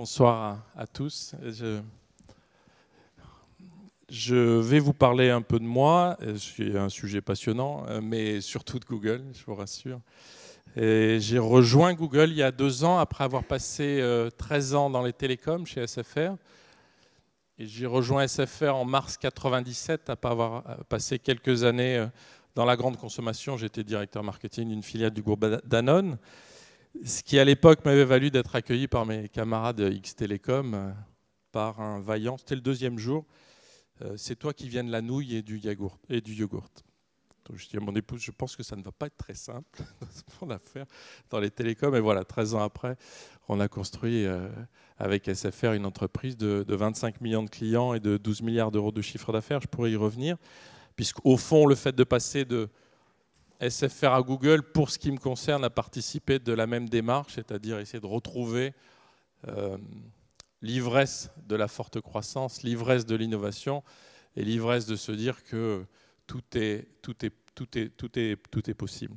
Bonsoir à tous. Je vais vous parler un peu de moi, c'est un sujet passionnant, mais surtout de Google, je vous rassure. J'ai rejoint Google il y a 2 ans, après avoir passé 13 ans dans les télécoms chez SFR. J'ai rejoint SFR en mars 1997, après avoir passé quelques années dans la grande consommation. J'étais directeur marketing d'une filiale du groupe Danone, ce qui à l'époque m'avait valu d'être accueilli par mes camarades X-Télécom par un vaillant, c'était le 2e jour, c'est toi qui viens de la nouille et du yaourt. Donc je dis à mon épouse, je pense que ça ne va pas être très simple pour affaire dans les télécoms. Et voilà, 13 ans après, on a construit avec SFR une entreprise de 25 millions de clients et de 12 milliards d'euros de chiffre d'affaires. Je pourrais y revenir, puisqu'au fond, le fait de passer de SFR à Google, pour ce qui me concerne, a participé de la même démarche, c'est-à-dire essayer de retrouver l'ivresse de la forte croissance, l'ivresse de l'innovation et l'ivresse de se dire que tout est possible.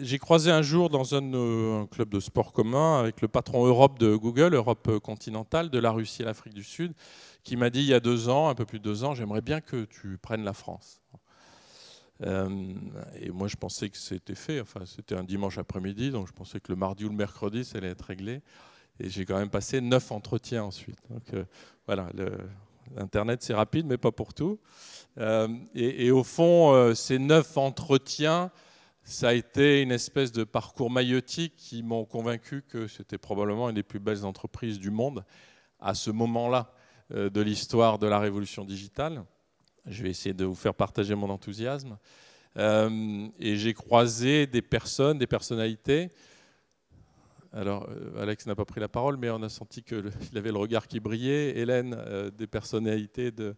J'ai croisé un jour dans un club de sport commun avec le patron Europe de Google, Europe continentale, de la Russie à l'Afrique du Sud, qui m'a dit il y a 2 ans, un peu plus de 2 ans, j'aimerais bien que tu prennes la France. Et moi je pensais que c'était fait, enfin c'était un dimanche après-midi, donc je pensais que le mardi ou le mercredi ça allait être réglé, et j'ai quand même passé 9 entretiens ensuite. Donc voilà, Internet c'est rapide mais pas pour tout. Et au fond ces 9 entretiens, ça a été une espèce de parcours maïeutique qui m'ont convaincu que c'était probablement une des plus belles entreprises du monde à ce moment-là de l'histoire de la révolution digitale. Je vais essayer de vous faire partager mon enthousiasme. Et j'ai croisé des personnes, des personnalités. Alors, Alex n'a pas pris la parole, mais on a senti qu'il avait le regard qui brillait. Hélène, des personnalités de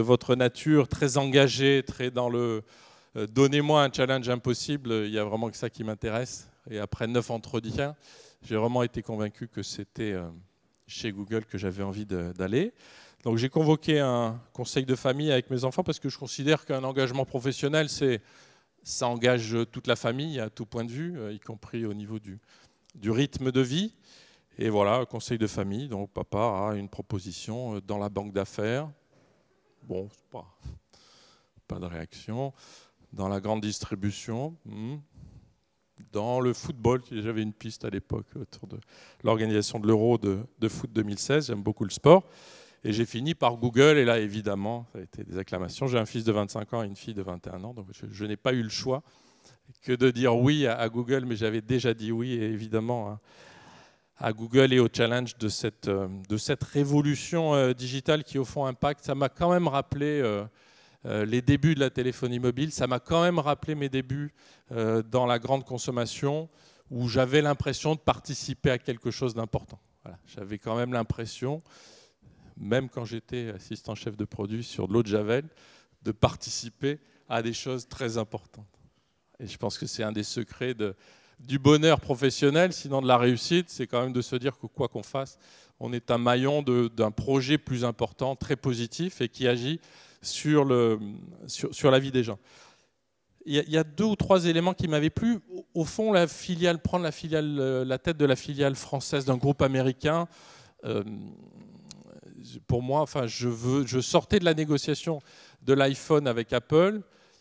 votre nature, très engagées, très dans le « donnez-moi un challenge impossible », il y a vraiment que ça qui m'intéresse. Et après 9 entretiens, j'ai vraiment été convaincu que c'était chez Google que j'avais envie d'aller. Donc j'ai convoqué un conseil de famille avec mes enfants parce que je considère qu'un engagement professionnel, ça engage toute la famille à tout point de vue, y compris au niveau du rythme de vie. Et voilà, conseil de famille, donc papa a une proposition dans la banque d'affaires. Bon, pas de réaction. Dans la grande distribution, dans le football, j'avais une piste à l'époque autour de l'organisation de l'Euro de foot 2016, j'aime beaucoup le sport. Et j'ai fini par Google, et là, évidemment, ça a été des acclamations. J'ai un fils de 25 ans et une fille de 21 ans, donc je n'ai pas eu le choix que de dire oui à Google, mais j'avais déjà dit oui, et évidemment, à Google et au challenge de cette révolution digitale qui, au fond, impacte. Ça m'a quand même rappelé les débuts de la téléphonie mobile, ça m'a quand même rappelé mes débuts dans la grande consommation, où j'avais l'impression de participer à quelque chose d'important. Voilà, j'avais quand même l'impression, même quand j'étais assistant chef de produit sur de l'eau de Javel, de participer à des choses très importantes. Et je pense que c'est un des secrets du bonheur professionnel, sinon de la réussite, c'est quand même de se dire que quoi qu'on fasse, on est un maillon d'un projet plus important, très positif, et qui agit sur la vie des gens. Il y a 2 ou 3 éléments qui m'avaient plu. Au fond, la tête de la filiale française d'un groupe américain, pour moi, enfin, je sortais de la négociation de l'iPhone avec Apple.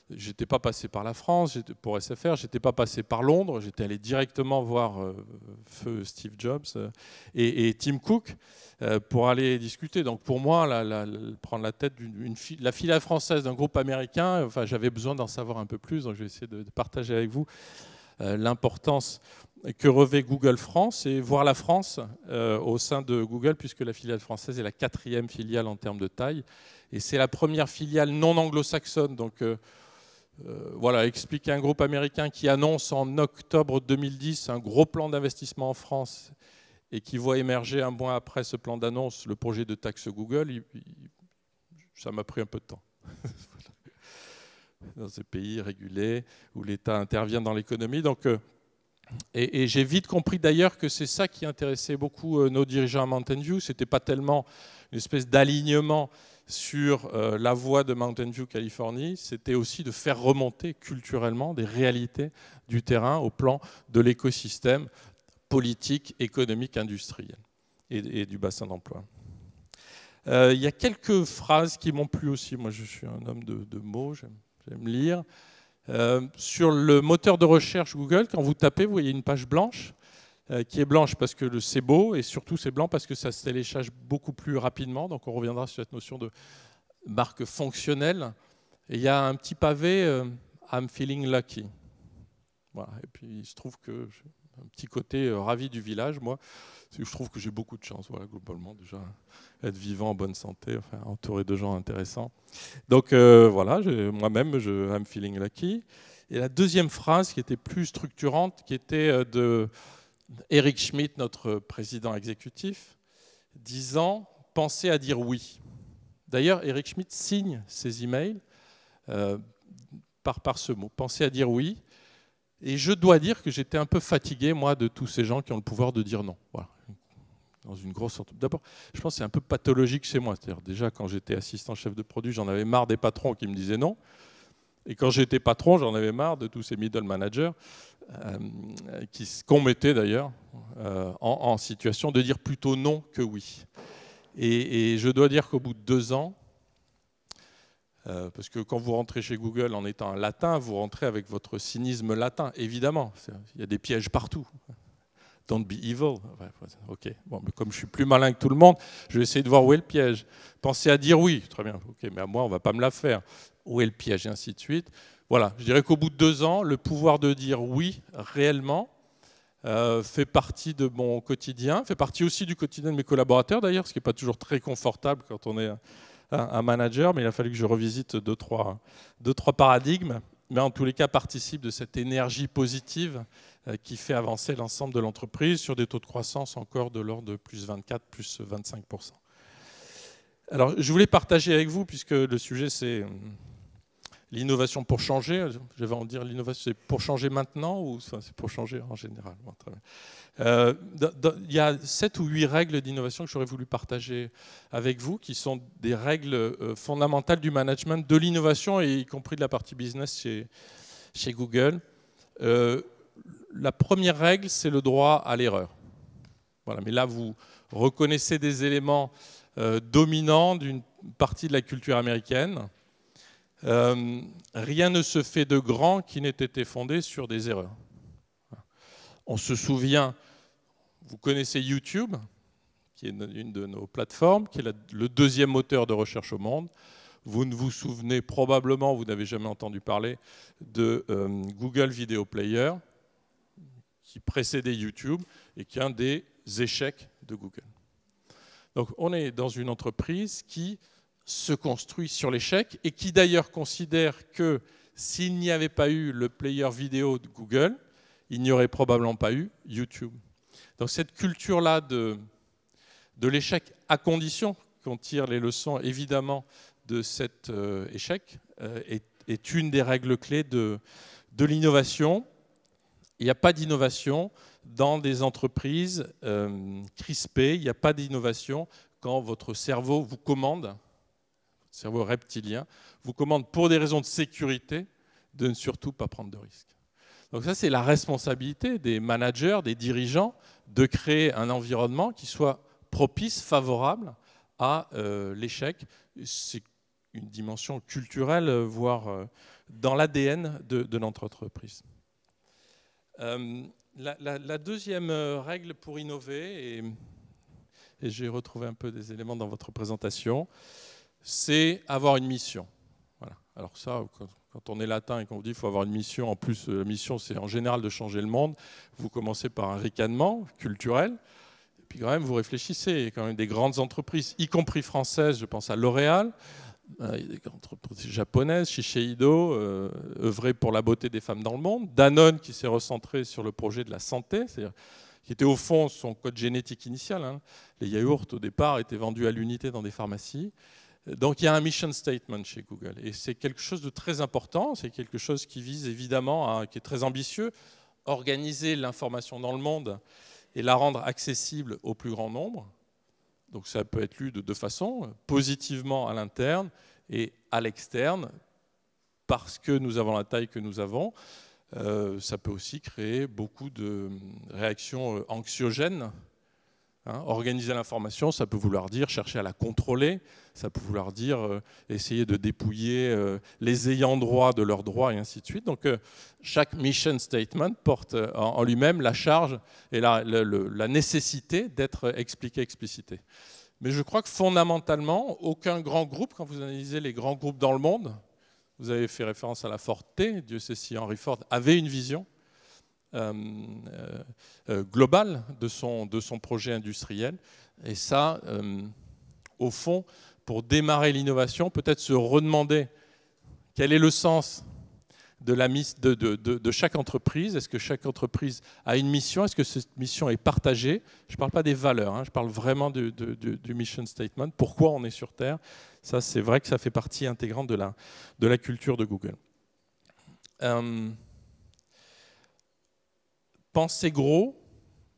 Je n'étais pas passé par la France pour SFR, je n'étais pas passé par Londres. J'étais allé directement voir feu Steve Jobs et Tim Cook pour aller discuter. Donc pour moi, prendre la tête de la filiale française d'un groupe américain, enfin, j'avais besoin d'en savoir un peu plus. Donc je vais essayer de partager avec vous l'importance que revêt Google France et voir la France au sein de Google, puisque la filiale française est la 4e filiale en termes de taille et c'est la première filiale non anglo-saxonne. Donc voilà, expliquer un groupe américain qui annonce en octobre 2010 un gros plan d'investissement en France et qui voit émerger un mois après ce plan d'annonce le projet de taxe Google, ça m'a pris un peu de temps. Dans ce pays régulé où l'État intervient dans l'économie. Donc et j'ai vite compris d'ailleurs que c'est ça qui intéressait beaucoup nos dirigeants à Mountain View. Ce n'était pas tellement une espèce d'alignement sur la voie de Mountain View Californie, c'était aussi de faire remonter culturellement des réalités du terrain au plan de l'écosystème politique économique industrielle et du bassin d'emploi. Il y a quelques phrases qui m'ont plu aussi. Moi, je suis un homme de mots, j'aime lire. Sur le moteur de recherche Google, quand vous tapez, vous voyez une page blanche, qui est blanche parce que c'est beau, et surtout c'est blanc parce que ça se télécharge beaucoup plus rapidement. Donc on reviendra sur cette notion de marque fonctionnelle. Et il y a un petit pavé, I'm feeling lucky. Voilà. Et puis il se trouve que j'ai un petit côté ravi du village, moi. Je trouve que j'ai beaucoup de chance, voilà, globalement, déjà, être vivant, en bonne santé, enfin, entouré de gens intéressants. Donc voilà, moi-même, I'm feeling lucky. Et la deuxième phrase qui était plus structurante, qui était de Eric Schmidt, notre président exécutif, disant « Pensez à dire oui ». D'ailleurs, Eric Schmidt signe ses emails par ce mot « Pensez à dire oui ». Et je dois dire que j'étais un peu fatigué, moi, de tous ces gens qui ont le pouvoir de dire non. Voilà. Dans une grosse sorte. D'abord, je pense que c'est un peu pathologique chez moi. C'est-à-dire, déjà, quand j'étais assistant chef de produit, j'en avais marre des patrons qui me disaient non. Et quand j'étais patron, j'en avais marre de tous ces middle managers, qu'on mettait d'ailleurs en situation de dire plutôt non que oui. Et je dois dire qu'au bout de 2 ans, parce que quand vous rentrez chez Google en étant un latin, vous rentrez avec votre cynisme latin, évidemment. Il y a des pièges partout. Don't be evil. Okay. Bon, mais comme je suis plus malin que tout le monde, je vais essayer de voir où est le piège. Pensez à dire oui. Très bien, okay, mais à moi, on ne va pas me la faire. Où est le piège, et ainsi de suite. Voilà, je dirais qu'au bout de 2 ans, le pouvoir de dire oui, réellement, fait partie de mon quotidien, fait partie aussi du quotidien de mes collaborateurs, d'ailleurs, ce qui n'est pas toujours très confortable quand on est un manager, mais il a fallu que je revisite deux, trois paradigmes, mais en tous les cas participe de cette énergie positive qui fait avancer l'ensemble de l'entreprise sur des taux de croissance encore de l'ordre de plus 24, plus 25%. Alors je voulais partager avec vous, puisque le sujet c'est l'innovation pour changer, je vais en dire l'innovation c'est pour changer maintenant ou c'est pour changer en général. Il y a 7 ou 8 règles d'innovation que j'aurais voulu partager avec vous, qui sont des règles fondamentales du management, de l'innovation, et y compris de la partie business chez Google. La première règle, c'est le droit à l'erreur. Voilà, mais là, vous reconnaissez des éléments dominants d'une partie de la culture américaine. Rien ne se fait de grand qui n'ait été fondé sur des erreurs. On se souvient, vous connaissez YouTube, qui est une de nos plateformes, qui est le 2e moteur de recherche au monde. Vous ne vous souvenez probablement, vous n'avez jamais entendu parler, de Google Video Player, qui précédait YouTube et qui est un des échecs de Google. Donc on est dans une entreprise qui se construit sur l'échec et qui d'ailleurs considère que s'il n'y avait pas eu le player vidéo de Google, il n'y aurait probablement pas eu YouTube. Donc cette culture-là de l'échec, à condition qu'on tire les leçons évidemment de cet échec, est une des règles clés de l'innovation. Il n'y a pas d'innovation dans des entreprises crispées, il n'y a pas d'innovation quand votre cerveau vous commande, votre cerveau reptilien, vous commande pour des raisons de sécurité de ne surtout pas prendre de risques. Donc ça, c'est la responsabilité des managers, des dirigeants, de créer un environnement qui soit propice, favorable à l'échec. C'est une dimension culturelle, voire dans l'ADN de notre entreprise. La deuxième règle pour innover, et j'ai retrouvé un peu des éléments dans votre présentation, c'est avoir une mission. Voilà. Alors ça, quand on est latin et qu'on vous dit qu'il faut avoir une mission, en plus la mission c'est en général de changer le monde, vous commencez par un ricanement culturel, et puis quand même vous réfléchissez, il y a quand même des grandes entreprises, y compris françaises, je pense à L'Oréal, il y a des entreprises japonaises, Shiseido, œuvrées pour la beauté des femmes dans le monde, Danone qui s'est recentré sur le projet de la santé, c'est-à-dire qui était au fond son code génétique initial, hein. Les yaourts au départ étaient vendus à l'unité dans des pharmacies. Donc il y a un mission statement chez Google, et c'est quelque chose de très important, c'est quelque chose qui vise évidemment, qui est très ambitieux, organiser l'information dans le monde et la rendre accessible au plus grand nombre. Donc ça peut être lu de 2 façons, positivement à l'interne et à l'externe, parce que nous avons la taille que nous avons, ça peut aussi créer beaucoup de réactions anxiogènes. Hein, organiser l'information, ça peut vouloir dire chercher à la contrôler, ça peut vouloir dire essayer de dépouiller les ayants droit de leurs droits et ainsi de suite. Donc chaque mission statement porte en lui-même la charge et la nécessité d'être expliqué, explicité. Mais je crois que fondamentalement, aucun grand groupe, quand vous analysez les grands groupes dans le monde, vous avez fait référence à la Forte, Dieu sait si Henry Ford avait une vision globale de son projet industriel. Et ça, au fond, pour démarrer l'innovation, peut-être se redemander quel est le sens de la mission de chaque entreprise. Est-ce que chaque entreprise a une mission? Est-ce que cette mission est partagée? Je ne parle pas des valeurs, hein, je parle vraiment du mission statement. Pourquoi on est sur Terre? Ça, c'est vrai que ça fait partie intégrante de la culture de Google. Pensez gros,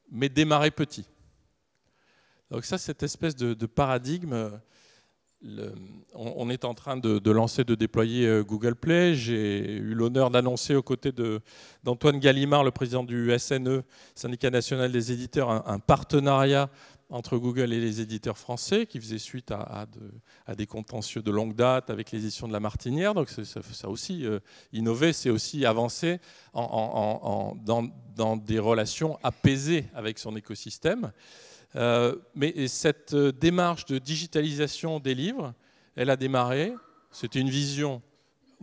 mais démarrez petit. Donc ça, cette espèce de paradigme... On est en train de lancer, de déployer Google Play. J'ai eu l'honneur d'annoncer aux côtés d'Antoine Gallimard, le président du SNE, Syndicat National des Éditeurs, un partenariat entre Google et les éditeurs français qui faisait suite à des contentieux de longue date avec les éditions de La Martinière. Donc ça aussi, innover, c'est aussi avancer dans des relations apaisées avec son écosystème. Mais cette démarche de digitalisation des livres, elle a démarré, c'était une vision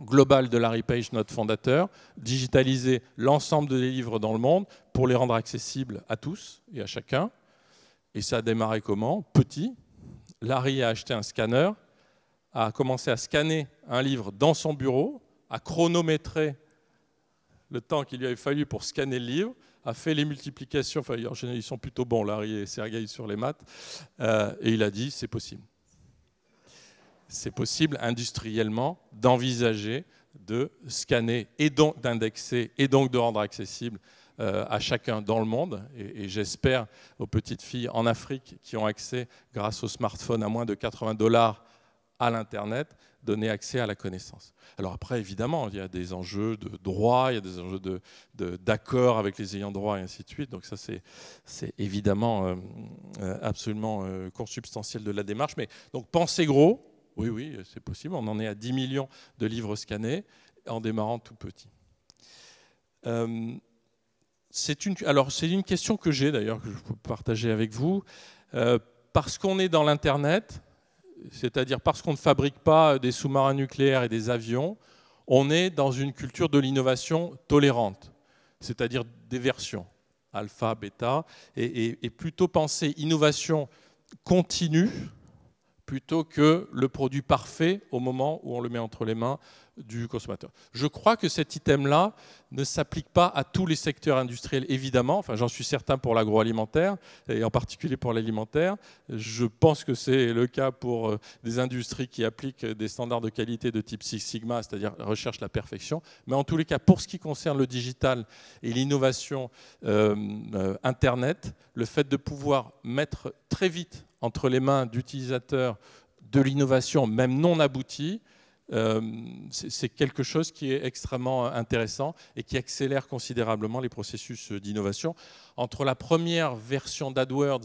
globale de Larry Page, notre fondateur, digitaliser l'ensemble des livres dans le monde pour les rendre accessibles à tous et à chacun. Et ça a démarré comment? Petit. Larry a acheté un scanner, a commencé à scanner un livre dans son bureau, a chronométré le temps qu'il lui avait fallu pour scanner le livre, a fait les multiplications, enfin, en général, ils sont plutôt bons, Larry et Sergueï, sur les maths, et il a dit, c'est possible. C'est possible, industriellement, d'envisager de scanner et donc d'indexer, et donc de rendre accessible à chacun dans le monde, et j'espère aux petites filles en Afrique qui ont accès, grâce au smartphone à moins de 80 $ à l'Internet, donner accès à la connaissance. Alors après, évidemment, il y a des enjeux de droit, il y a des enjeux d'accord avec les ayants droit, et ainsi de suite. Donc ça, c'est évidemment absolument consubstantiel de la démarche. Mais donc pensez gros, oui, c'est possible. On en est à 10 millions de livres scannés en démarrant tout petit. C'est une question que j'ai, d'ailleurs, que je peux partager avec vous. Parce qu'on est dans l'Internet, c'est-à-dire parce qu'on ne fabrique pas des sous-marins nucléaires et des avions, on est dans une culture de l'innovation tolérante, c'est-à-dire des versions alpha, bêta, et plutôt penser innovation continue plutôt que le produit parfait au moment où on le met entre les mains du consommateur. Je crois que cet item-là ne s'applique pas à tous les secteurs industriels, évidemment. Enfin, j'en suis certain pour l'agroalimentaire, et en particulier pour l'alimentaire. Je pense que c'est le cas pour des industries qui appliquent des standards de qualité de type Six Sigma, c'est-à-dire recherche la perfection. Mais en tous les cas, pour ce qui concerne le digital et l'innovation Internet, le fait de pouvoir mettre très vite entre les mains d'utilisateurs de l'innovation, même non aboutie, c'est quelque chose qui est extrêmement intéressant et qui accélère considérablement les processus d'innovation. Entre la première version d'AdWords,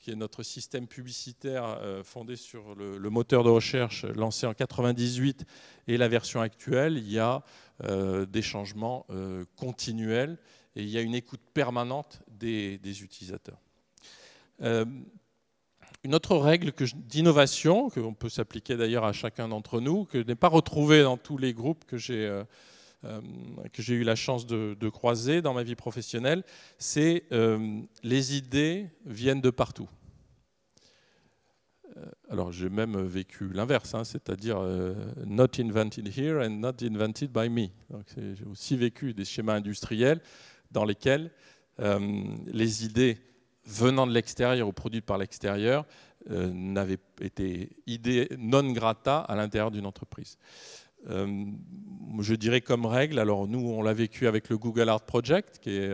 qui est notre système publicitaire fondé sur le moteur de recherche lancé en 1998, et la version actuelle, il y a des changements continuels et il y a une écoute permanente des utilisateurs. Une autre règle d'innovation, que l'on peut s'appliquer d'ailleurs à chacun d'entre nous, que je n'ai pas retrouvée dans tous les groupes que j'ai eu la chance de croiser dans ma vie professionnelle, c'est les idées viennent de partout. Alors j'ai même vécu l'inverse, hein, c'est-à-dire not invented here and not invented by me. J'ai aussi vécu des schémas industriels dans lesquels les idées venant de l'extérieur ou produite par l'extérieur, n'avait été idée non grata à l'intérieur d'une entreprise. Je dirais comme règle, alors nous on l'a vécu avec le Google Art Project, qui est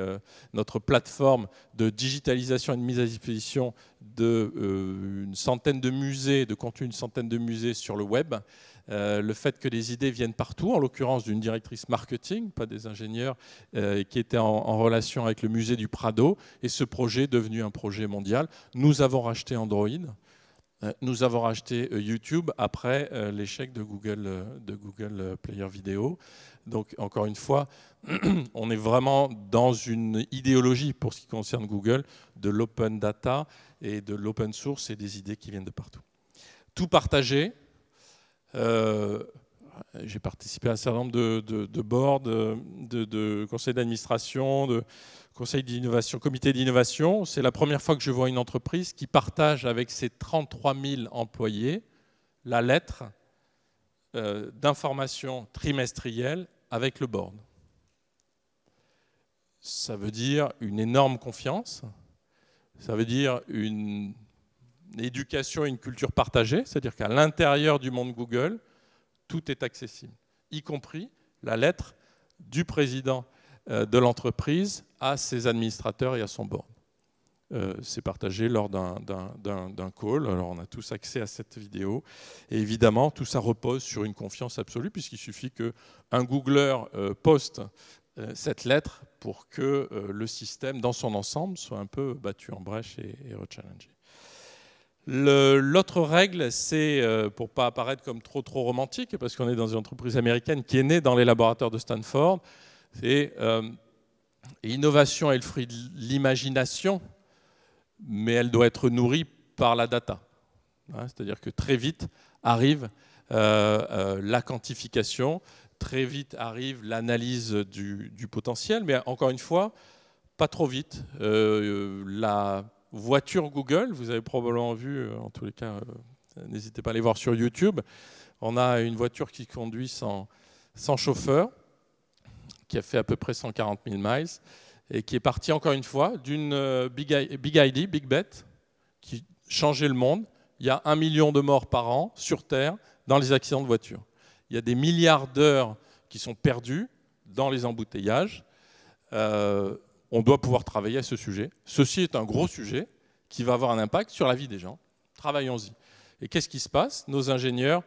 notre plateforme de digitalisation et de mise à disposition d'une centaine de musées, de contenu d'une centaine de musées sur le web. Le fait que les idées viennent partout, en l'occurrence d'une directrice marketing, pas des ingénieurs, qui était en relation avec le musée du Prado, et ce projet devenu un projet mondial. Nous avons racheté Android. Nous avons racheté YouTube après l'échec de Google Player Video. Donc, encore une fois, on est vraiment dans une idéologie, pour ce qui concerne Google, de l'open data et de l'open source et des idées qui viennent de partout. Tout partagé. J'ai participé à un certain nombre de boards, de conseils d'administration, de conseils d'innovation, comités d'innovation. C'est la première fois que je vois une entreprise qui partage avec ses 33 000 employés la lettre d'information trimestrielle avec le board. Ça veut dire une énorme confiance, ça veut dire une éducation et une culture partagée, c'est-à-dire qu'à l'intérieur du monde Google, tout est accessible, y compris la lettre du président de l'entreprise à ses administrateurs et à son board. C'est partagé lors d'un call, alors on a tous accès à cette vidéo, et évidemment tout ça repose sur une confiance absolue, puisqu'il suffit qu'un Googler poste cette lettre pour que le système dans son ensemble soit un peu battu en brèche et rechallengé. L'autre règle, c'est, pour ne pas apparaître comme trop romantique, parce qu'on est dans une entreprise américaine qui est née dans les laboratoires de Stanford, c'est l'innovation, elle fruit de l'imagination, mais elle doit être nourrie par la data. C'est-à-dire que très vite arrive la quantification, très vite arrive l'analyse du potentiel, mais encore une fois, pas trop vite. La voiture Google, vous avez probablement vu, en tous les cas, n'hésitez pas à aller voir sur YouTube, on a une voiture qui conduit sans chauffeur, qui a fait à peu près 140 000 miles, et qui est partie encore une fois d'une Big Bet, qui changeait le monde. Il y a 1 million de morts par an sur Terre dans les accidents de voiture. Il y a des milliards d'heures qui sont perdues dans les embouteillages. On doit pouvoir travailler à ce sujet. Ceci est un gros sujet qui va avoir un impact sur la vie des gens. Travaillons-y. Et qu'est-ce qui se passe? Nos ingénieurs,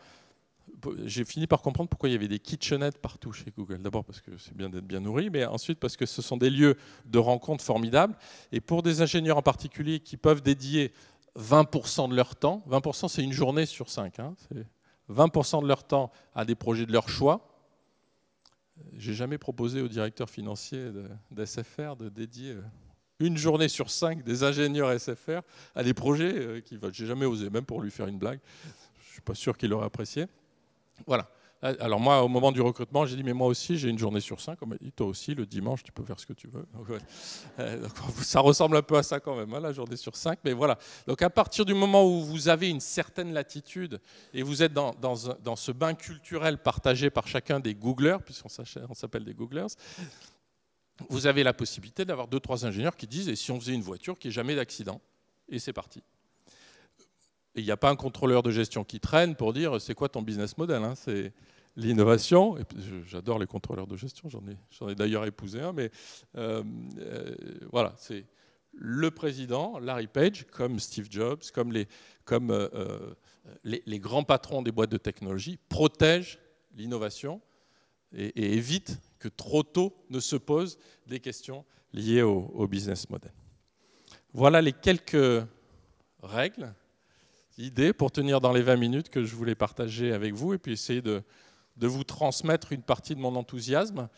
j'ai fini par comprendre pourquoi il y avait des kitchenettes partout chez Google. D'abord parce que c'est bien d'être bien nourri, mais ensuite parce que ce sont des lieux de rencontre formidables. Et pour des ingénieurs en particulier qui peuvent dédier 20% de leur temps, 20% c'est une journée sur 5, hein, c'est 20% de leur temps à des projets de leur choix. J'ai jamais proposé au directeur financier d'SFR de dédier une journée sur 5 des ingénieurs SFR à des projets qui va. J'ai jamais osé, même pour lui faire une blague. Je suis pas sûr qu'il l'aurait apprécié. Voilà. Alors moi, au moment du recrutement, j'ai dit, mais moi aussi, j'ai une journée sur 5. On m'a dit, toi aussi, le dimanche, tu peux faire ce que tu veux. Donc, ouais. Donc, ça ressemble un peu à ça quand même, hein, la journée sur 5. Mais voilà. Donc à partir du moment où vous avez une certaine latitude et vous êtes dans ce bain culturel partagé par chacun des Googlers, puisqu'on s'appelle des Googlers, vous avez la possibilité d'avoir 2-3 ingénieurs qui disent, et si on faisait une voiture qui n'ait jamais d'accident? Et c'est parti. Et il n'y a pas un contrôleur de gestion qui traîne pour dire c'est quoi ton business model, hein, c'est l'innovation. J'adore les contrôleurs de gestion, j'en ai d'ailleurs épousé un, mais voilà, c'est le président, Larry Page, comme Steve Jobs, comme les grands patrons des boîtes de technologie, protègent l'innovation et évite que trop tôt ne se posent des questions liées au business model. Voilà les quelques règles, idée pour tenir dans les 20 minutes que je voulais partager avec vous et puis essayer de vous transmettre une partie de mon enthousiasme,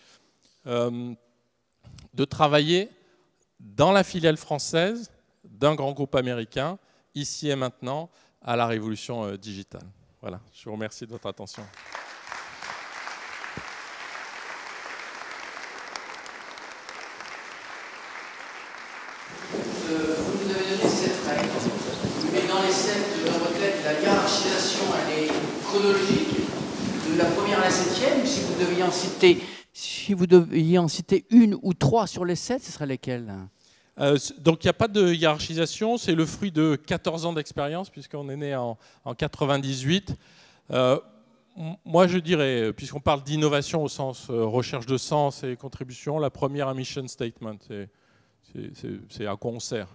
de travailler dans la filiale française d'un grand groupe américain, ici et maintenant, à la révolution digitale. Voilà, je vous remercie de votre attention. De la première à la septième, si vous deviez en citer une ou trois sur les 7, ce seraient lesquelles? Donc il n'y a pas de hiérarchisation, c'est le fruit de 14 ans d'expérience, puisqu'on est né en 98. Moi, je dirais, puisqu'on parle d'innovation au sens recherche de sens et contribution, la première, un mission statement, c'est à quoi on sert,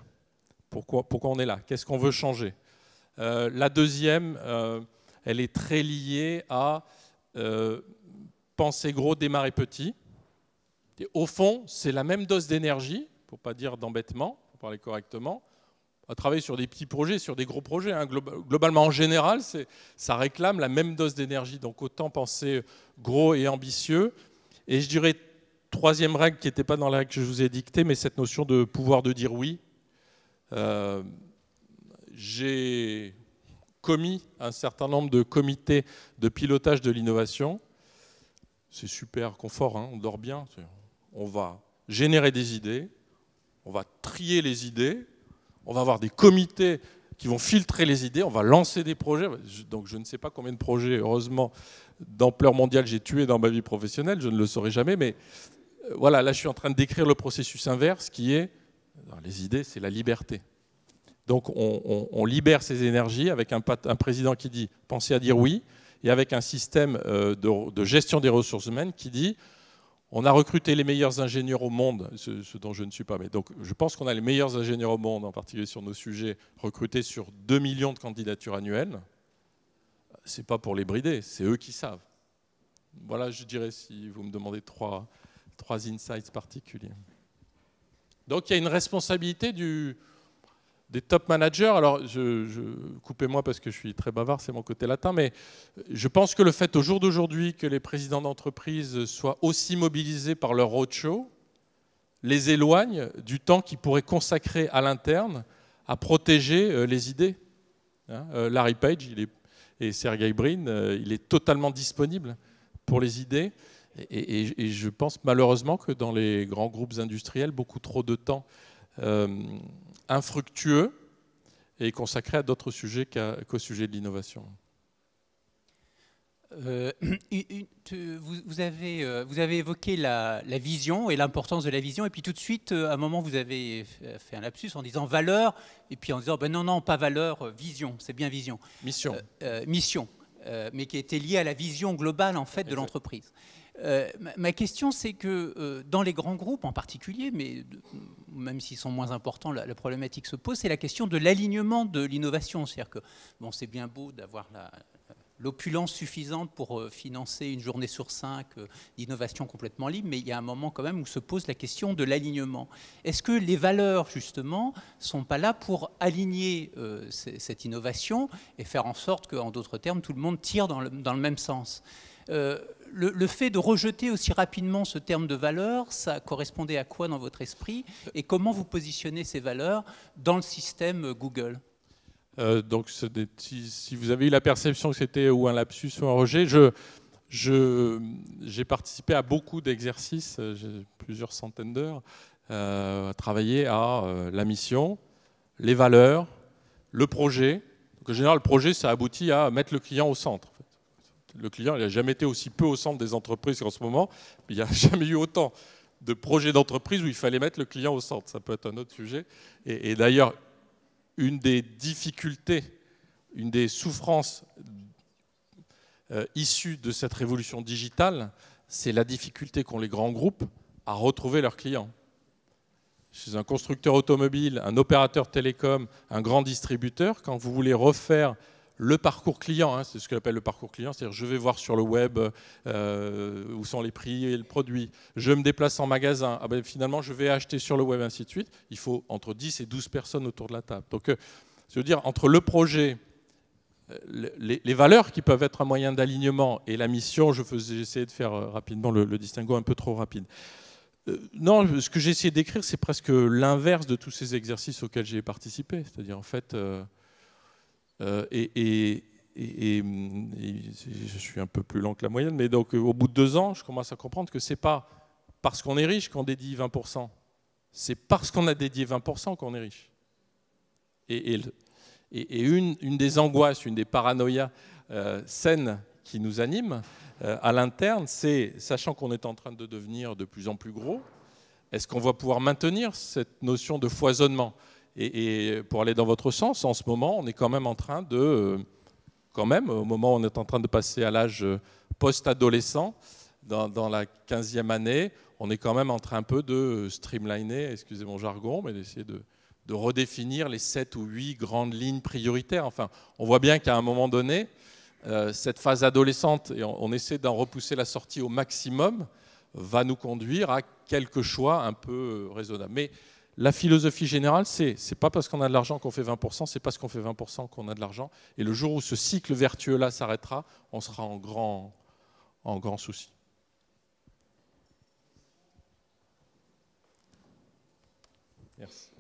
pourquoi on est là, qu'est-ce qu'on veut changer. La deuxième, elle est très liée à penser gros, démarrer petit. Et au fond, c'est la même dose d'énergie, pour ne pas dire d'embêtement, pour parler correctement, à travailler sur des petits projets, sur des gros projets. Hein. Globalement, en général, ça réclame la même dose d'énergie. Donc autant penser gros et ambitieux. Et je dirais, troisième règle qui n'était pas dans la règle que je vous ai dictée, mais cette notion de pouvoir de dire oui. J'ai commis un certain nombre de comités de pilotage de l'innovation. C'est super confort, hein, on dort bien. On va générer des idées, on va trier les idées, on va avoir des comités qui vont filtrer les idées, on va lancer des projets. Donc je ne sais pas combien de projets, heureusement, d'ampleur mondiale j'ai tué dans ma vie professionnelle, je ne le saurai jamais, mais voilà, là je suis en train de décrire le processus inverse qui est, les idées c'est la liberté. Donc on libère ces énergies avec un président qui dit « pensez à dire oui », et avec un système de gestion des ressources humaines qui dit « on a recruté les meilleurs ingénieurs au monde », ce dont je ne suis pas. Mais donc, je pense qu'on a les meilleurs ingénieurs au monde, en particulier sur nos sujets, recrutés sur 2 millions de candidatures annuelles. Ce n'est pas pour les brider, c'est eux qui savent. Voilà, je dirais, si vous me demandez trois insights particuliers. Donc il y a une responsabilité des top managers. Alors, coupez-moi parce que je suis très bavard, c'est mon côté latin, mais je pense que le fait au jour d'aujourd'hui que les présidents d'entreprise soient aussi mobilisés par leur roadshow les éloigne du temps qu'ils pourraient consacrer à l'interne à protéger les idées. Larry Page et Sergey Brin, il est totalement disponible pour les idées. Et je pense malheureusement que dans les grands groupes industriels, beaucoup trop de temps infructueux et consacré à d'autres sujets qu'au sujet de l'innovation. Vous avez évoqué la vision et l'importance de la vision, et puis tout de suite, à un moment, vous avez fait un lapsus en disant valeur, et puis en disant ben non, pas valeur, vision, c'est bien vision. Mission. Mais qui était liée à la vision globale en fait de l'entreprise. Ma question, c'est que dans les grands groupes en particulier, mais même s'ils sont moins importants, la problématique se pose, c'est la question de l'alignement de l'innovation. C'est-à-dire que bon, c'est bien beau d'avoir l'opulence suffisante pour financer une journée sur 5 d'innovation complètement libre, mais il y a un moment quand même où se pose la question de l'alignement. Est-ce que les valeurs, justement, ne sont pas là pour aligner cette innovation et faire en sorte qu'en d'autres termes, tout le monde tire dans le même sens? Le fait de rejeter aussi rapidement ce terme de valeur, ça correspondait à quoi dans votre esprit? Et comment vous positionnez ces valeurs dans le système Google? Donc, si vous avez eu la perception que c'était ou un lapsus ou un rejet, j'ai participé à beaucoup d'exercices, plusieurs centaines d'heures, à travailler à la mission, les valeurs, le projet. Donc, en général, le projet, ça aboutit à mettre le client au centre. En fait. Le client, il n'a jamais été aussi peu au centre des entreprises qu'en ce moment. Il n'y a jamais eu autant de projets d'entreprise où il fallait mettre le client au centre. Ça peut être un autre sujet. Et d'ailleurs, une des difficultés, une des souffrances issues de cette révolution digitale, c'est la difficulté qu'ont les grands groupes à retrouver leurs clients. Chez un constructeur automobile, un opérateur télécom, un grand distributeur, quand vous voulez refaire le parcours client, hein, c'est ce qu'on appelle le parcours client, c'est-à-dire je vais voir sur le web où sont les prix et le produit, je me déplace en magasin, ah ben, finalement je vais acheter sur le web, ainsi de suite. Il faut entre 10 et 12 personnes autour de la table. Donc, je veux dire, entre le projet, les valeurs qui peuvent être un moyen d'alignement et la mission, j'essayais de faire rapidement le distinguo un peu trop rapide. Non, ce que j'ai essayé d'écrire, c'est presque l'inverse de tous ces exercices auxquels j'ai participé, c'est-à-dire en fait... et je suis un peu plus lent que la moyenne, mais donc au bout de 2 ans, je commence à comprendre que c'est pas parce qu'on est riche qu'on dédie 20%, c'est parce qu'on a dédié 20% qu'on est riche. Et une des angoisses, une des paranoïas saines qui nous anime à l'interne, c'est, sachant qu'on est en train de devenir de plus en plus gros, est-ce qu'on va pouvoir maintenir cette notion de foisonnement ? Et pour aller dans votre sens, en ce moment, on est quand même en train de quand même, au moment où on est en train de passer à l'âge post-adolescent, dans la 15e année, on est quand même en train un peu de streamliner, excusez mon jargon, mais d'essayer de redéfinir les 7 ou 8 grandes lignes prioritaires. Enfin, on voit bien qu'à un moment donné, cette phase adolescente, et on essaie d'en repousser la sortie au maximum, va nous conduire à quelques choix un peu raisonnables. Mais la philosophie générale, c'est pas parce qu'on a de l'argent qu'on fait 20%, c'est parce qu'on fait 20% qu'on a de l'argent. Et le jour où ce cycle vertueux-là s'arrêtera, on sera en grand souci. Merci.